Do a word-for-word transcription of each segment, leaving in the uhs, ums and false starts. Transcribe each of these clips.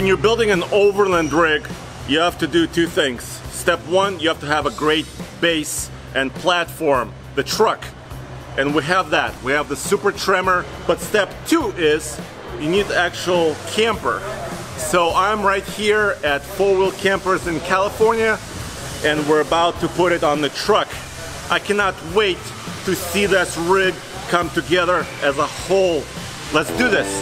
When you're building an overland rig, you have to do two things. Step one, you have to have a great base and platform, the truck. And we have that. We have the Super Tremor. But step two is you need the actual camper. So I'm right here at Four Wheel Campers in California, and we're about to put it on the truck. I cannot wait to see this rig come together as a whole. Let's do this.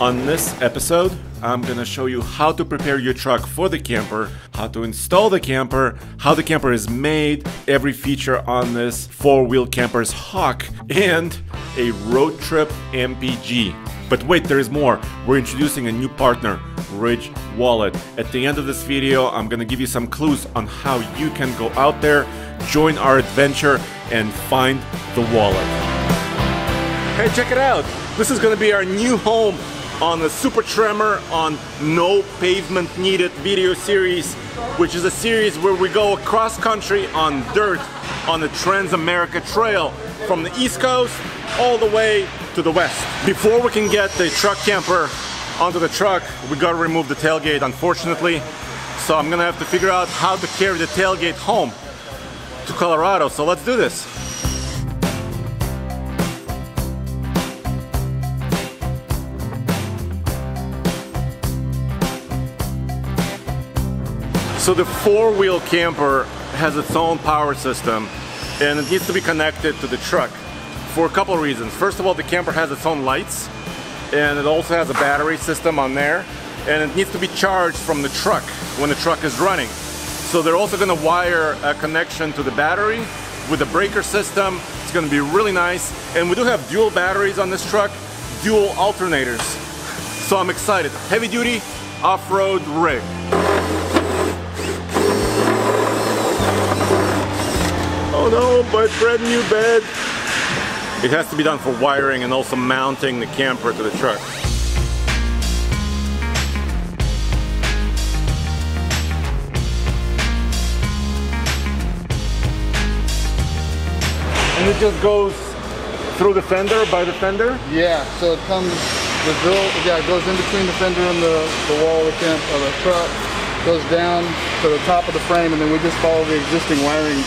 On this episode, I'm gonna show you how to prepare your truck for the camper, how to install the camper, how the camper is made, every feature on this four-wheel camper's Hawk, and a road trip M P G. But wait, there is more. We're introducing a new partner, Ridge Wallet. At the end of this video, I'm gonna give you some clues on how you can go out there, join our adventure, and find the wallet. Hey, check it out. This is gonna be our new home on the Super Tremor on No Pavement Needed video series, which is a series where we go across country on dirt on the Trans America Trail from the East Coast all the way to the West. Before we can get the truck camper onto the truck, we gotta remove the tailgate, unfortunately. So I'm gonna have to figure out how to carry the tailgate home to Colorado. So let's do this. So the four-wheel camper has its own power system, and it needs to be connected to the truck for a couple of reasons. First of all, the camper has its own lights, and it also has a battery system on there, and it needs to be charged from the truck when the truck is running. So they're also gonna wire a connection to the battery with the breaker system. It's gonna be really nice. And we do have dual batteries on this truck, dual alternators. So I'm excited. Heavy-duty off-road rig. Oh no, but brand new bed. It has to be done for wiring and also mounting the camper to the truck. And it just goes through the fender, by the fender? Yeah, so it comes, the drill, yeah, it goes in between the fender and the, the wall of the, camp, of the truck, goes down to the top of the frame, and then we just follow the existing wiring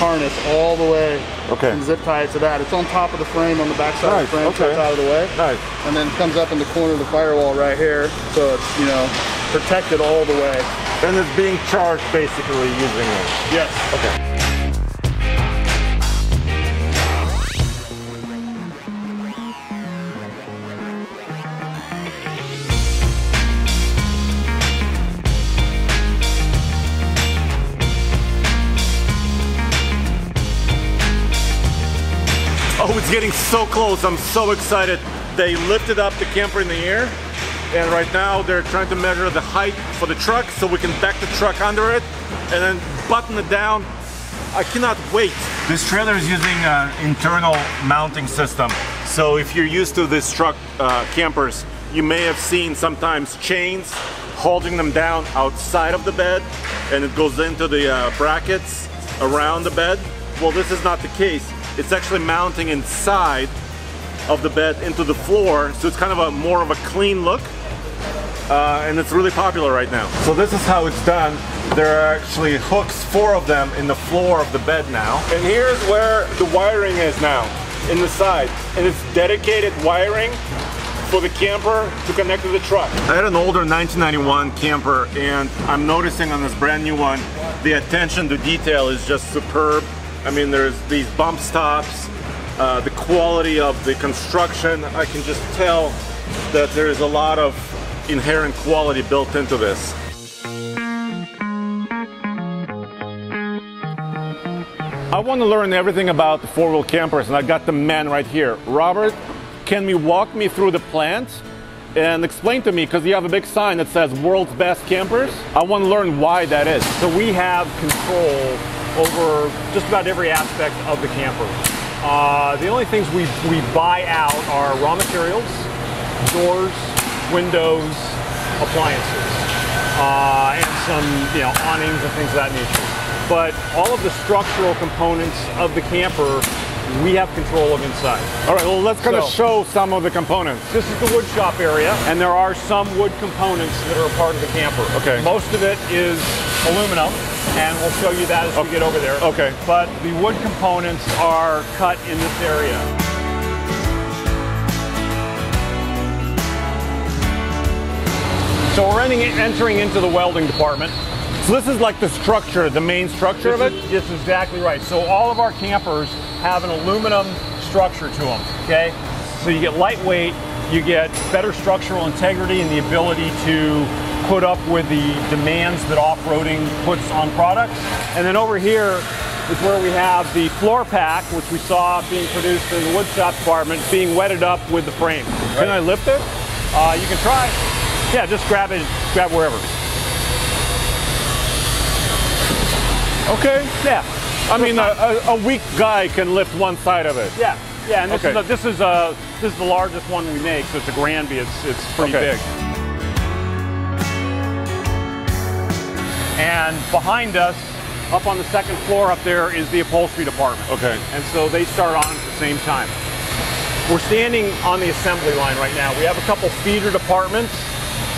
harness all the way, okay, and zip tie it to that. It's on top of the frame, on the back side nice. of the frame, okay. So it's out of the way. Nice. And then it comes up in the corner of the firewall right here, so it's, you know, protected all the way. And it's being charged basically using it. Yes. Okay. Oh, it's getting so close. I'm so excited. They lifted up the camper in the air, and right now they're trying to measure the height for the truck so we can back the truck under it and then button it down. I cannot wait. This trailer is using an internal mounting system. So if you're used to this truck uh, campers, you may have seen sometimes chains holding them down outside of the bed, and it goes into the uh, brackets around the bed. Well, this is not the case. It's actually mounting inside of the bed into the floor, so it's kind of a more of a clean look, uh, and it's really popular right now. So this is how it's done. There are actually hooks, four of them, in the floor of the bed now. And here's where the wiring is now, in the side. And it's dedicated wiring for the camper to connect to the truck. I had an older nineteen ninety-one camper, and I'm noticing on this brand new one, the attention to detail is just superb. I mean, there's these bump stops, uh, the quality of the construction. I can just tell that there is a lot of inherent quality built into this. I want to learn everything about the four-wheel campers, and I got the man right here. Robert, can you walk me through the plant and explain to me, because you have a big sign that says World's Best Campers. I want to learn why that is. So we have control over just about every aspect of the camper. Uh, the only things we, we buy out are raw materials, doors, windows, appliances, uh, and some, you know, awnings and things of that nature. but all of the structural components of the camper we have control of inside. All right, well, let's kind so, of show some of the components. This is the wood shop area, and there are some wood components that are a part of the camper. Okay. Most of it is aluminum, and we'll show you that as okay. we get over there. Okay. But the wood components are cut in this area. So we're entering into the welding department. So this is like the structure, the main structure of it? Yes, exactly right. So all of our campers have an aluminum structure to them, okay? So you get lightweight, you get better structural integrity and the ability to put up with the demands that off-roading puts on products. And then over here is where we have the floor pack, which we saw being produced in the wood shop department, being wetted up with the frame. Right. Can I lift it? Uh, you can try. Yeah, just grab it, grab wherever. Okay. Yeah. I mean, a, a, a weak guy can lift one side of it. Yeah. Yeah. And this okay. is a, this is a this is the largest one we make, so it's a Granby. It's it's pretty okay. big. And behind us, up on the second floor, up there is the upholstery department. Okay. And so they start on at the same time. We're standing on the assembly line right now. We have a couple feeder departments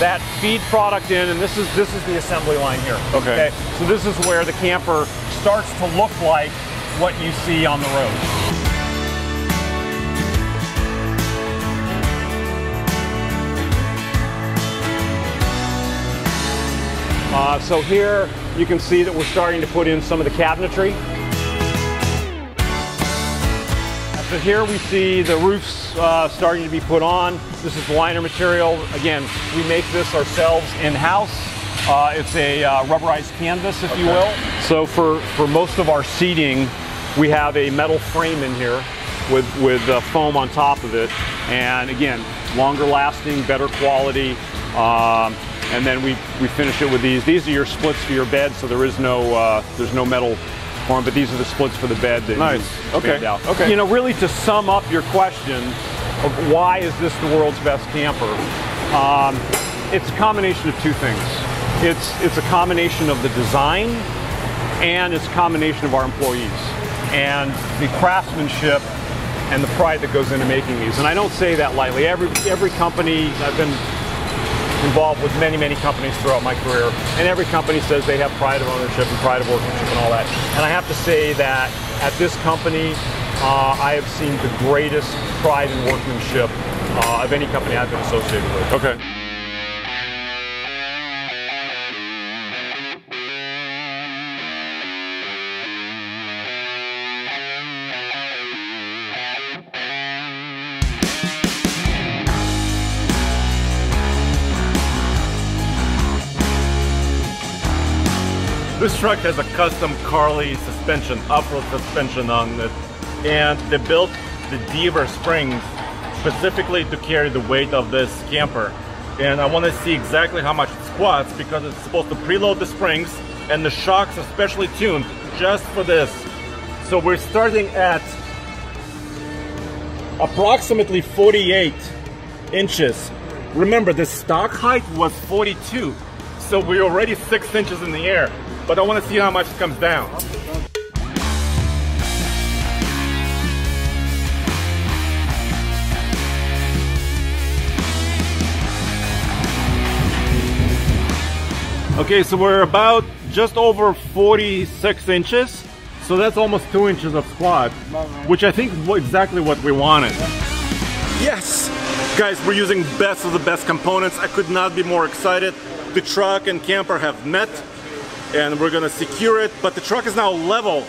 that feed product in, and this is this is the assembly line here. Okay. okay. So this is where the camper starts to look like what you see on the road. Uh, so here you can see that we're starting to put in some of the cabinetry. So here we see the roofs uh, starting to be put on. This is the liner material. Again, we make this ourselves in-house. Uh, it's a uh, rubberized canvas, if okay. you will. So for, for most of our seating, we have a metal frame in here with, with uh, foam on top of it. And again, longer lasting, better quality. Um, and then we, we finish it with these. These are your splits for your bed, so there is no, uh, there's no metal form, but these are the splits for the bed that nice. you okay. out. Okay. You know, really to sum up your question of why is this the world's best camper, um, it's a combination of two things. It's, it's a combination of the design and it's a combination of our employees and the craftsmanship and the pride that goes into making these. And I don't say that lightly. Every, every company, I've been involved with many, many companies throughout my career, and every company says they have pride of ownership and pride of workmanship and all that. And I have to say that at this company, uh, I have seen the greatest pride in workmanship uh, of any company I've been associated with. Okay. This truck has a custom Carly suspension, off-road suspension on it, and they built the Deaver springs specifically to carry the weight of this camper. And I want to see exactly how much it squats because it's supposed to preload the springs, and the shocks are specially tuned just for this. So we're starting at approximately forty-eight inches. Remember, the stock height was forty-two, so we're already six inches in the air. But I want to see how much it comes down. Okay, so we're about just over forty-six inches. So that's almost two inches of squat, which I think exactly what we wanted. Yes! Guys, we're using best of the best components. I could not be more excited. The truck and camper have met, and we're gonna secure it, but the truck is now level.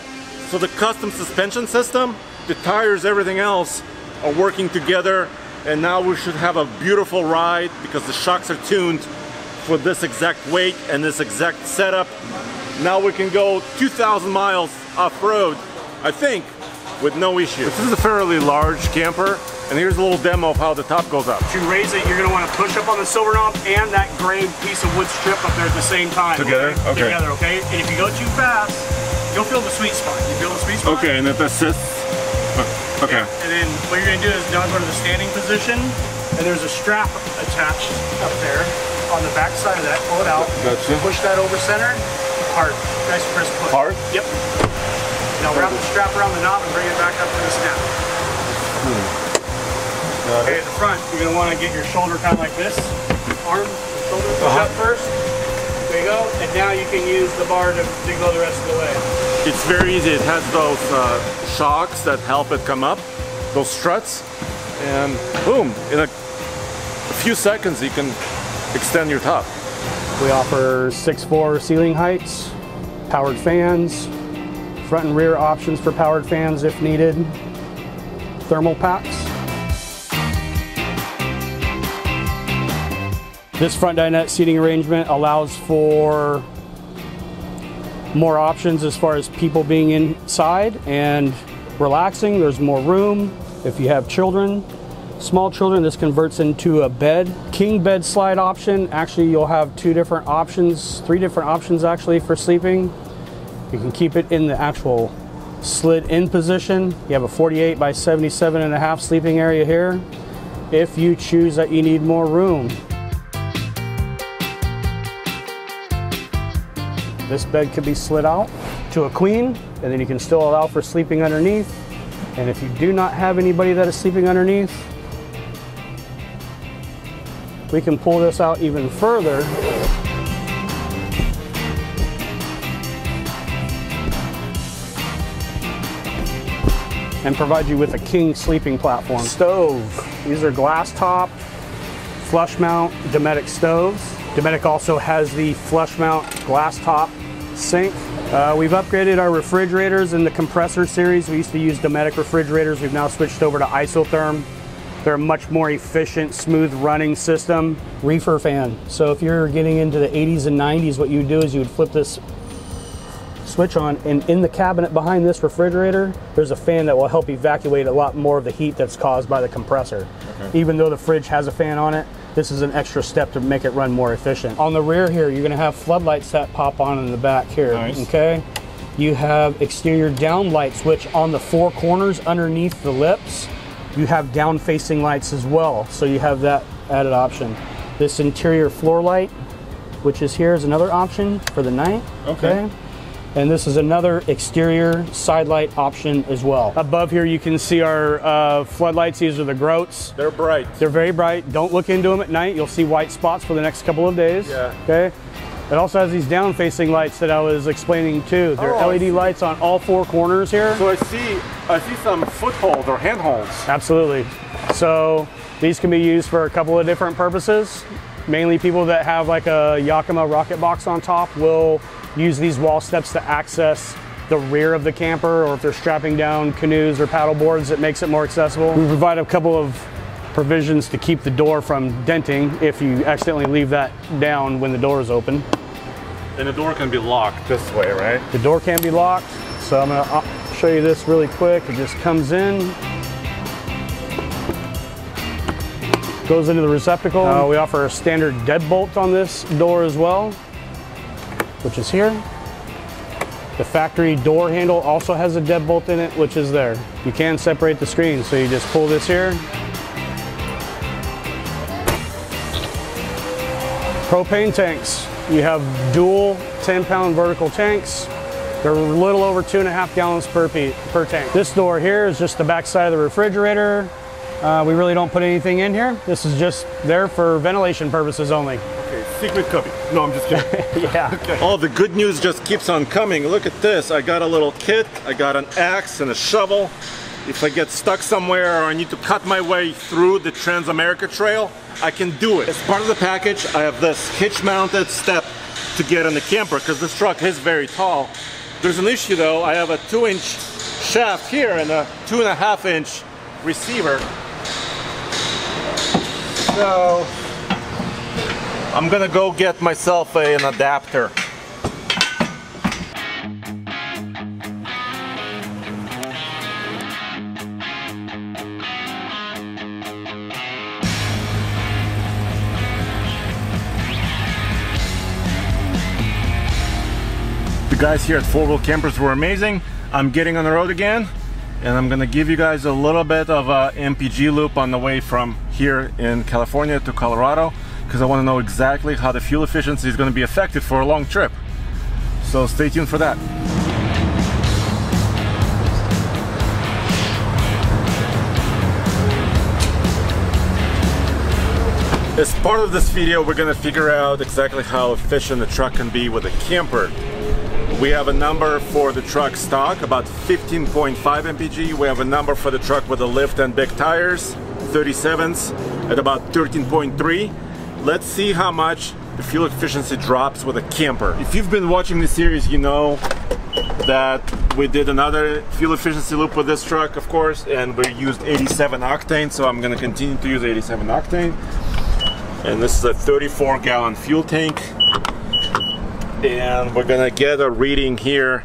So the custom suspension system, the tires, everything else are working together, and now we should have a beautiful ride because the shocks are tuned for this exact weight and this exact setup. Now we can go two thousand miles off-road, I think, with no issue. This is a fairly large camper, and here's a little demo of how the top goes up. To raise it, you're gonna wanna push up on the silver knob and that gray piece of wood strip up there at the same time. Together? Okay. okay. Together, okay? And if you go too fast, you'll feel the sweet spot. You feel the sweet spot? Okay, and if that sits, okay. And then what you're gonna do is down go to the standing position, and there's a strap attached up there on the back side of that. Pull it out, gotcha. Push that over center, Hard. Nice press push. Hard? Yep. Now wrap the strap around the knob and bring it back up to the snap. Hmm. Okay, at the front, you're going to want to get your shoulder kind of like this. Arm, shoulder, push up first. There you go. And now you can use the bar to, to go the rest of the way. It's very easy. It has those uh, shocks that help it come up, those struts. And boom, in a few seconds, you can extend your top. We offer six foot four ceiling heights, powered fans, front and rear options for powered fans if needed, thermal packs. This front dinette seating arrangement allows for more options as far as people being inside and relaxing. There's more room if you have children. Small children, this converts into a bed. King bed slide option. Actually, you'll have two different options, three different options actually for sleeping. You can keep it in the actual slid in position. You have a forty-eight by seventy-seven and a half sleeping area here if you choose that you need more room. This bed could be slid out to a queen, and then you can still allow for sleeping underneath. And if you do not have anybody that is sleeping underneath, we can pull this out even further. And provide you with a king sleeping platform. Stove. These are glass top, flush mount, Dometic stoves. Dometic also has the flush mount glass top sink. Uh, we've upgraded our refrigerators in the compressor series. We used to use Dometic refrigerators. We've now switched over to Isotherm. They're a much more efficient, smooth running system. Reefer fan. So if you're getting into the eighties and nineties, what you would do is you would flip this switch on, and in the cabinet behind this refrigerator, there's a fan that will help evacuate a lot more of the heat that's caused by the compressor. Okay. Even though the fridge has a fan on it, this is an extra step to make it run more efficient. On the rear here, you're gonna have floodlights that pop on in the back here, nice. Okay? You have exterior down lights, which on the four corners underneath the lips, you have down facing lights as well, so you have that added option. This interior floor light, which is here, is another option for the night. Okay. Okay? And this is another exterior side light option as well. Above here you can see our uh, floodlights. These are the groats. They're bright. They're very bright. Don't look into them at night. You'll see white spots for the next couple of days. Yeah. Okay. It also has these down facing lights that I was explaining too. They're oh, L E D lights on all four corners here. So I see, I see some footholds or handholds. Absolutely. So these can be used for a couple of different purposes. Mainly people that have like a Yakima rocket box on top will use these wall steps to access the rear of the camper, or if they're strapping down canoes or paddle boards, it makes it more accessible. We provide a couple of provisions to keep the door from denting if you accidentally leave that down when the door is open. And the door can be locked this way, right? The door can be locked. So I'm gonna show you this really quick. It just comes in, goes into the receptacle. Uh, we offer a standard deadbolt on this door as well, which is here. The factory door handle also has a deadbolt in it, which is there. You can separate the screen, so you just pull this here. Propane tanks. You have dual ten pound vertical tanks. They're a little over two and a half gallons per, per tank. This door here is just the back side of the refrigerator. Uh, we really don't put anything in here. This is just there for ventilation purposes only. Secret cubby. No, I'm just kidding. Yeah. Okay. All the good news just keeps on coming. Look at this. I got a little kit. I got an axe and a shovel. If I get stuck somewhere or I need to cut my way through the Trans America Trail, I can do it. As part of the package, I have this hitch-mounted step to get in the camper because this truck is very tall. There's an issue though. I have a two inch shaft here and a two and a half inch receiver. So I'm gonna go get myself a, an adapter. The guys here at Four Wheel Campers were amazing. I'm getting on the road again, and I'm gonna give you guys a little bit of a M P G loop on the way from here in California to Colorado, because I want to know exactly how the fuel efficiency is going to be affected for a long trip. So stay tuned for that. As part of this video, we're gonna figure out exactly how efficient the truck can be with a camper. We have a number for the truck stock, about fifteen point five M P G. We have a number for the truck with the lift and big tires, thirty-sevens, at about thirteen point three. Let's see how much the fuel efficiency drops with a camper. If you've been watching this series, you know that we did another fuel efficiency loop with this truck, of course, and we used eighty-seven octane, so I'm gonna continue to use eighty-seven octane. And this is a thirty-four gallon fuel tank, and we're gonna get a reading here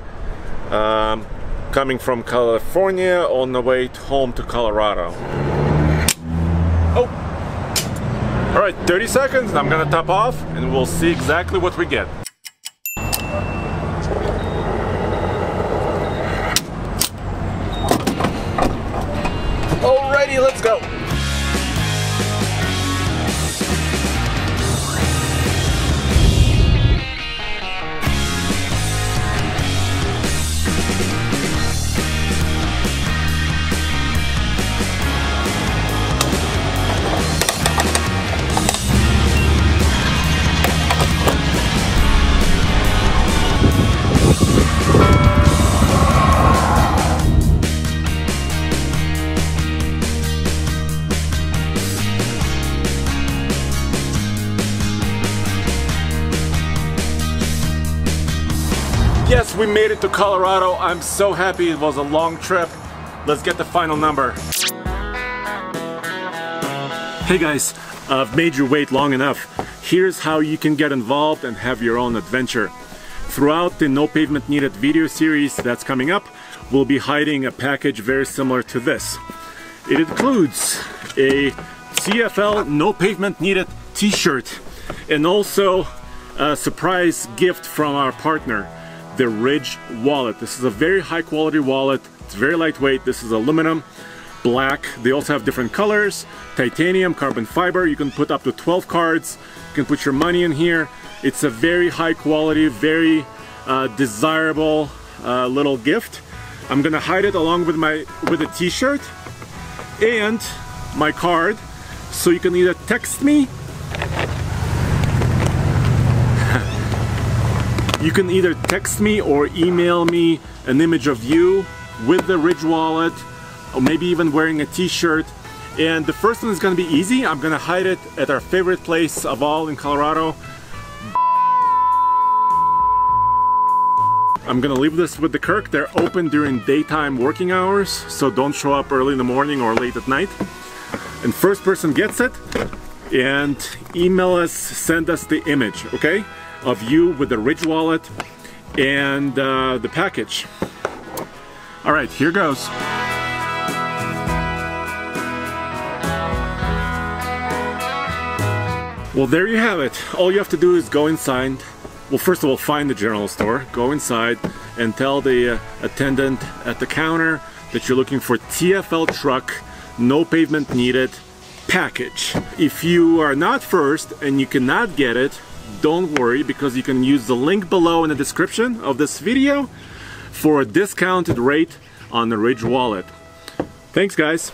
um, coming from California on the way home to Colorado. Oh, all right, thirty seconds, and I'm gonna top off and we'll see exactly what we get. Alrighty, let's go. Yes, we made it to Colorado. I'm so happy. It was a long trip. Let's get the final number. Hey guys, I've made you wait long enough. Here's how you can get involved and have your own adventure. Throughout the No Pavement Needed video series that's coming up, we'll be hiding a package very similar to this. It includes a T F L No Pavement Needed t-shirt and also a surprise gift from our partner, the Ridge Wallet. This is a very high quality wallet. It's very lightweight. This is aluminum, black. They also have different colors, titanium, carbon fiber. You can put up to twelve cards. You can put your money in here. It's a very high quality, very uh, desirable uh, little gift. I'm gonna hide it along with my with a t-shirt and my card. So you can either text me You can either text me or email me an image of you with the Ridge Wallet, or maybe even wearing a t-shirt. And the first one is gonna be easy. I'm gonna hide it at our favorite place of all in Colorado. I'm gonna leave this with the Kirk. They're open during daytime working hours, so don't show up early in the morning or late at night. And first person gets it, and email us, send us the image, okay? Of you with the Ridge Wallet and uh, the package. All right, here goes. Well, there you have it. All you have to do is go inside. Well, first of all, find the general store, go inside and tell the uh, attendant at the counter that you're looking for T F L truck, no pavement needed package. If you are not first and you cannot get it, don't worry, because you can use the link below in the description of this video for a discounted rate on the Ridge Wallet. Thanks guys.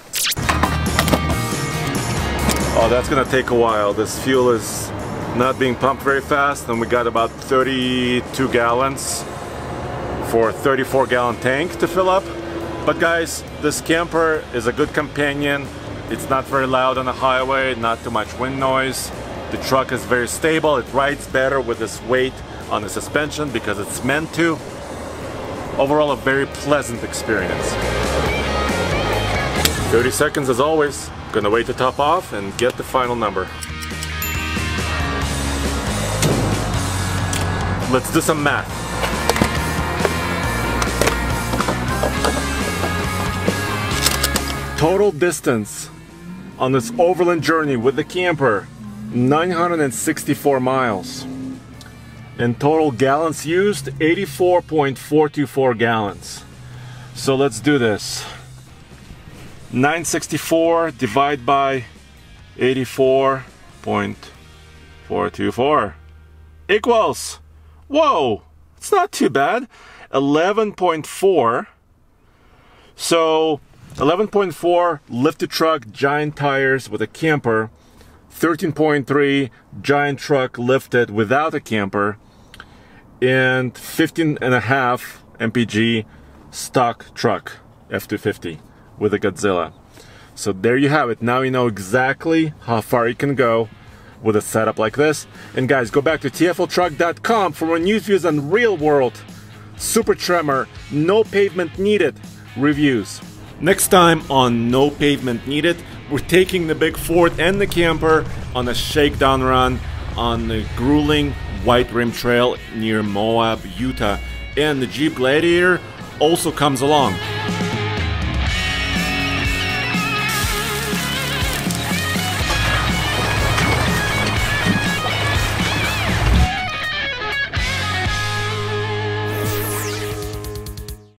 Oh, that's gonna take a while. This fuel is not being pumped very fast, and we got about thirty-two gallons for a thirty-four gallon tank to fill up. But guys, this camper is a good companion. It's not very loud on the highway, not too much wind noise. The truck is very stable. It rides better with this weight on the suspension because it's meant to. Overall, a very pleasant experience. thirty seconds as always. Gonna wait to top off and get the final number. Let's do some math. Total distance on this overland journey with the camper, nine hundred sixty-four miles, and total gallons used, eighty-four point four two four gallons. So let's do this. Nine sixty-four divided by eighty-four point four two four equals, whoa, It's not too bad. eleven point four. So eleven point four lifted truck, giant tires with a camper. thirteen point three giant truck lifted without a camper. And fifteen and a half M P G stock truck F two fifty with a Godzilla. So there you have it. Now you know exactly how far you can go with a setup like this. And guys, go back to T F L truck dot com for more news views on real world Super Tremor no pavement needed reviews. Next time on No Pavement Needed, we're taking the big Ford and the camper on a shakedown run on the grueling White Rim Trail near Moab, Utah. And the Jeep Gladiator also comes along.